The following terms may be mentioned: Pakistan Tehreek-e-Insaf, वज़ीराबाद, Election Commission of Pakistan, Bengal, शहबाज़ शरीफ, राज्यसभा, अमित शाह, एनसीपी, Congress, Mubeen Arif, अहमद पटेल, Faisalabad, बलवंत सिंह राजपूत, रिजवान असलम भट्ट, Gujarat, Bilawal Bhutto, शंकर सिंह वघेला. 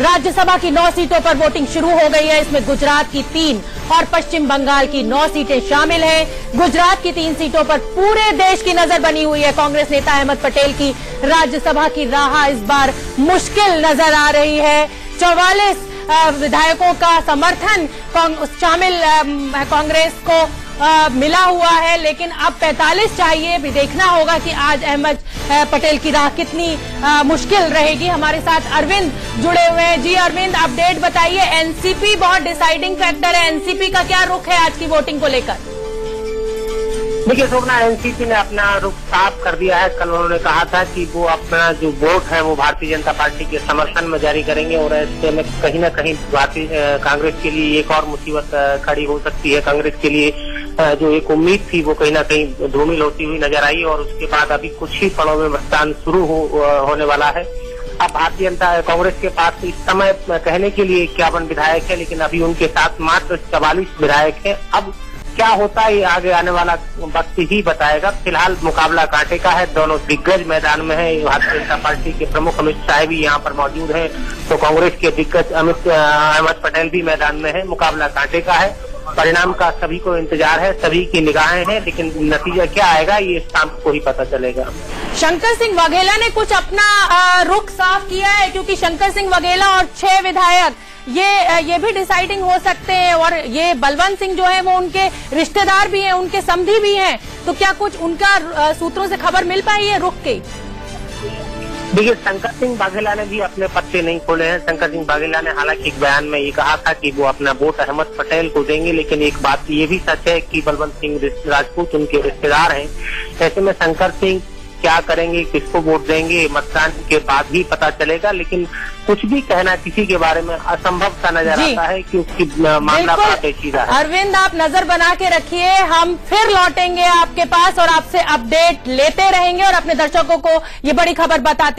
राज्यसभा की 9 सीटों पर वोटिंग शुरू हो गई है। इसमें गुजरात की 3 और पश्चिम बंगाल की 9 सीटें शामिल हैं। गुजरात की 3 सीटों पर पूरे देश की नजर बनी हुई है। कांग्रेस नेता अहमद पटेल की राज्यसभा की राह इस बार मुश्किल नजर आ रही है। 44 विधायकों का समर्थन शामिल कांग्रेस को मिला हुआ है, लेकिन अब 45 चाहिए। भी देखना होगा कि आज अहमद पटेल की राह कितनी मुश्किल रहेगी। हमारे साथ अरविंद जुड़े हुए हैं। जी अरविंद, अपडेट बताइए। एनसीपी बहुत डिसाइडिंग फैक्टर है, एनसीपी का क्या रुख है आज की वोटिंग को लेकर? देखिए शोभना, एनसीपी ने अपना रुख साफ कर दिया है। कल उन्होंने कहा था कि वो अपना जो वोट है वो भारतीय जनता पार्टी के समर्थन में जारी करेंगे और ऐसे में कहीं न कहीं भारतीय कांग्रेस के लिए एक और मुसीबत खड़ी हो सकती है। कांग्रेस के लिए जो एक उम्मीद थी वो कहीं ना कहीं धूमिल होती हुई नजर आई और उसके बाद अभी कुछ ही पड़ों में मतदान शुरू होने वाला है। अब भारतीय जनता कांग्रेस के पास इस समय कहने के लिए 51 विधायक है, लेकिन अभी उनके साथ मात्र 44 विधायक है। अब क्या होता है आगे आने वाला वक्त ही बताएगा। फिलहाल मुकाबला कांटे का है, दोनों दिग्गज मैदान में है। भारतीय जनता पार्टी के प्रमुख अमित शाह भी यहाँ पर मौजूद हैं, तो कांग्रेस के दिग्गज अहमद पटेल भी मैदान में है। मुकाबला कांटे का है, परिणाम का सभी को इंतजार है, सभी की निगाहें हैं, लेकिन नतीजा क्या आएगा ये शाम को ही पता चलेगा। शंकर सिंह वघेला ने कुछ अपना रुख साफ किया है, क्योंकि शंकर सिंह वघेला और 6 विधायक ये भी डिसाइडिंग हो सकते हैं। और ये बलवंत सिंह जो है वो उनके रिश्तेदार भी हैं, उनके समधी भी हैं, तो क्या कुछ उनका सूत्रों से खबर मिल पाई है रुख की? देखिए शंकर सिंह वघेला ने भी अपने पत्ते नहीं खोले हैं। शंकर सिंह वघेला ने हालांकि एक बयान में ये कहा था कि वो अपना वोट अहमद पटेल को देंगे, लेकिन एक बात ये भी सच है कि बलवंत सिंह राजपूत उनके रिश्तेदार हैं। ऐसे में शंकर सिंह क्या करेंगे, किसको वोट देंगे, मतदान के बाद ही पता चलेगा। लेकिन कुछ भी कहना किसी के बारे में असंभव सा नजर आता है, क्योंकि मामला बड़ा पेचीदा है। अरविंद, आप नजर बना के रखिए, हम फिर लौटेंगे आपके पास और आपसे अपडेट लेते रहेंगे और अपने दर्शकों को ये बड़ी खबर बताते रहेंगे।